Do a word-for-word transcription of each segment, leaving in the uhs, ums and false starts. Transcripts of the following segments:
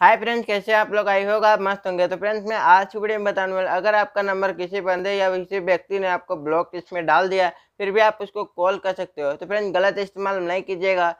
Hi friends, कैसे आप लोग? आई होगा आप मस्त होंगे। तो फ्रेंड्स, मैं आज की वीडियो में बताने वाला, अगर आपका नंबर किसी बंदे या किसी व्यक्ति ने आपको ब्लॉक लिस्ट में डाल दिया फिर भी आप उसको कॉल कर सकते हो, तो फ्रेंड्स गलत इस्तेमाल नहीं कीजिएगा।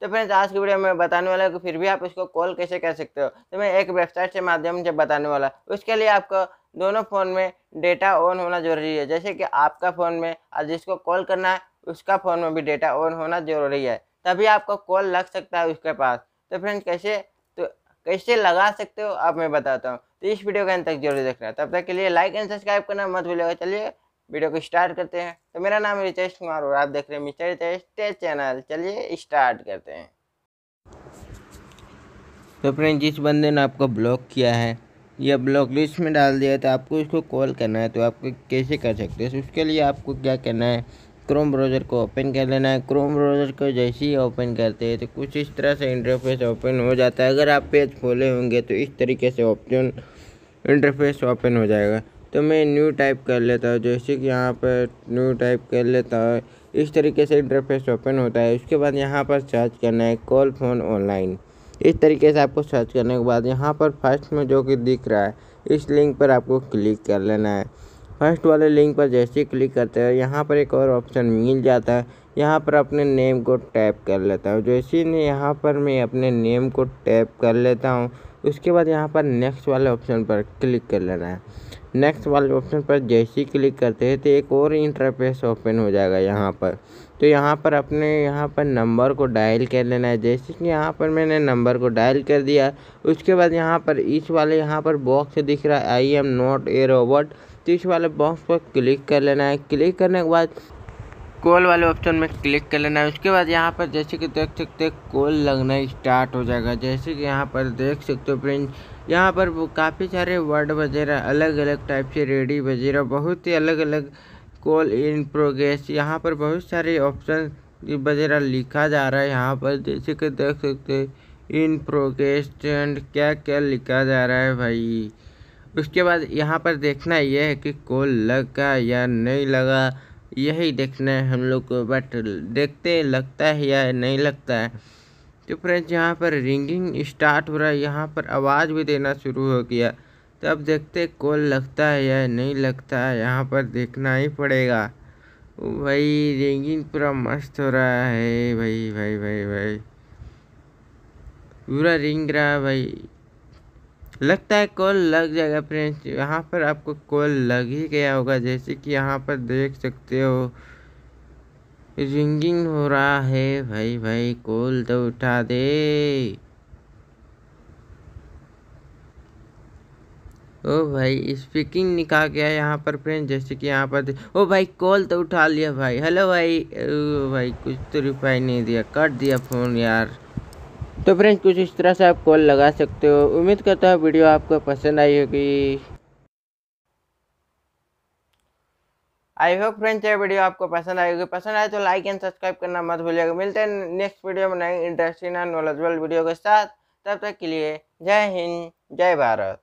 तो फ्रेंड्स, आज की वीडियो में बताने वाला कि फिर भी आप उसको कॉल कैसे कर सकते हो। तो मैं एक वेबसाइट के माध्यम से बताने वाला। उसके लिए आपको दोनों फ़ोन में डेटा ऑन होना जरूरी है, जैसे कि आपका फ़ोन में और जिसको कॉल करना है उसका फ़ोन में भी डेटा ऑन होना जरूरी है, तभी आपको कॉल लग सकता है उसके पास। तो फ्रेंड्स, कैसे तो कैसे लगा सकते हो आप मैं बताता हूँ, तो इस वीडियो के अंत तक जरूर देखना। तब तक के लिए लाइक एंड सब्सक्राइब करना मत भूलिएगा। चलिए वीडियो को स्टार्ट करते हैं। तो मेरा नाम रितेश कुमार और आप देख रहे हैं मिस्टर रितेश स्टेज चैनल। चलिए स्टार्ट करते हैं। तो फ्रेंड्स, जिस बंदे ने आपको ब्लॉक किया है या ब्लॉक लिस्ट में डाल दिया है तो आपको उसको कॉल करना है, तो आपको कैसे कर सकते हैं? उसके लिए आपको क्या करना है, क्रोम ब्राउज़र को ओपन कर लेना है। क्रोम ब्राउज़र को जैसे ही ओपन करते हैं तो कुछ इस तरह से इंटरफेस ओपन हो जाता है। अगर आप पेज खोले होंगे तो इस तरीके से ऑप्शन इंटरफेस ओपन हो जाएगा। तो मैं न्यू टाइप कर लेता हूँ, जैसे कि यहाँ पर न्यू टाइप कर लेता हूँ। इस तरीके से इंटरफेस ओपन होता है। उसके बाद यहाँ पर सर्च करना है कॉल फोन ऑनलाइन। इस तरीके से आपको सर्च करने के बाद यहाँ पर फर्स्ट में जो कि दिख रहा है इस लिंक पर आपको क्लिक कर लेना है। फर्स्ट वाले लिंक पर जैसे ही क्लिक करते हैं यहाँ पर एक और ऑप्शन मिल जाता है। यहाँ पर अपने नेम को टैप कर लेता हूँ। जैसे ही यहाँ पर मैं अपने नेम को टैप कर लेता हूँ उसके बाद यहाँ पर नेक्स्ट वाले ऑप्शन पर क्लिक कर लेना है। नेक्स्ट वाले ऑप्शन पर जैसे ही क्लिक करते हैं तो एक और इंटरफेस ओपन हो जाएगा यहाँ पर। तो यहाँ पर अपने यहाँ पर नंबर को डायल कर लेना है। जैसे कि यहाँ पर मैंने नंबर को डायल कर दिया उसके बाद यहाँ पर इस वाले यहाँ पर बॉक्स दिख रहा है I am not a robot, तो इस वाले बॉक्स पर क्लिक कर लेना है। क्लिक करने के बाद कॉल वाले ऑप्शन में क्लिक कर लेना है। उसके बाद यहाँ पर जैसे कि देख सकते हैं कॉल लगना स्टार्ट हो जाएगा। जैसे कि यहाँ पर देख सकते हो फ्रेंड्स, यहाँ पर काफ़ी सारे वर्ड वगैरह अलग अलग टाइप से रेडी वगैरह बहुत ही अलग अलग कॉल इन प्रोग्रेस यहाँ पर बहुत सारे ऑप्शन वगैरह लिखा जा रहा है। यहाँ पर जैसे कि देख सकते हैं इन प्रोग्रेस एंड क्या क्या लिखा जा रहा है भाई। उसके बाद यहाँ पर देखना यह है कि कॉल लगा या नहीं लगा, यही देखना है हम लोग को। बट देखते लगता है या नहीं लगता है। तो फ्रेंड्स, यहाँ पर रिंगिंग स्टार्ट हो रहा है, यहाँ पर आवाज़ भी देना शुरू हो गया। तो अब देखते कॉल लगता है या नहीं लगता है, यहाँ पर देखना ही पड़ेगा। भाई रिंगिंग पूरा मस्त हो रहा है भाई भाई भाई भाई पूरा रिंग रहा है भाई। लगता है कॉल लग जाएगा फ्रेंड्स। यहाँ पर आपको कॉल लग ही गया होगा, जैसे कि यहाँ पर देख सकते हो रिंगिंग हो रहा है। भाई भाई कॉल तो उठा दे। ओ भाई स्पीकिंग निकाल गया यहाँ पर फ्रेंड्स, जैसे कि यहाँ पर ओ भाई कॉल तो उठा लिया भाई। हेलो भाई, ओ भाई कुछ तो रिप्लाई नहीं दिया, कट दिया फ़ोन यार। तो फ्रेंड्स, कुछ इस तरह से आप कॉल लगा सकते हो। उम्मीद करता हूँ वीडियो आपको पसंद आई होगी। आई होप फ्रेंड्स ये वीडियो आपको पसंद आई होगी। पसंद आए तो लाइक एंड सब्सक्राइब करना मत भूलिएगा। मिलते हैं नेक्स्ट वीडियो में नई इंटरेस्टिंग एंड नॉलेजेबल वीडियो के साथ। तब तक के लिए जय हिंद, जय भारत।